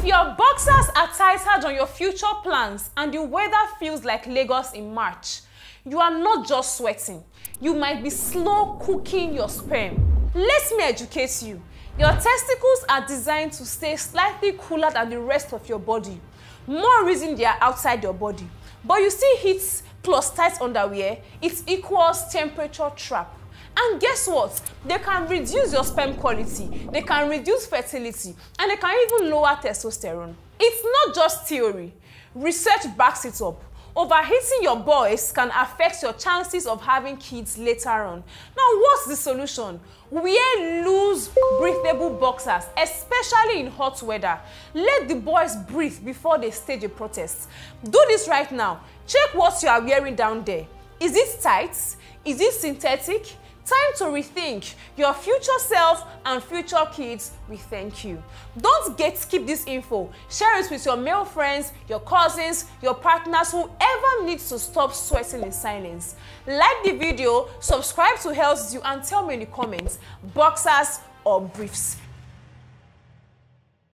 If your boxers are tighter than your future plans and the weather feels like Lagos in March, you are not just sweating, you might be slow cooking your sperm. Let me educate you. Your testicles are designed to stay slightly cooler than the rest of your body. More reason they are outside your body. But you see heat plus tight underwear, it equals temperature trap. And guess what? They can reduce your sperm quality, they can reduce fertility, and they can even lower testosterone. It's not just theory. Research backs it up. Overheating your boys can affect your chances of having kids later on. Now, what's the solution? Wear loose, breathable boxers, especially in hot weather. Let the boys breathe before they stage a protest. Do this right now. Check what you are wearing down there. Is it tight? Is it synthetic? Time to rethink. Your future self and future kids, we thank you. Don't gatekeep this info. Share it with your male friends, your cousins, your partners, whoever needs to stop sweating in silence. Like the video, subscribe to Health Dew, and tell me in the comments, boxers or briefs.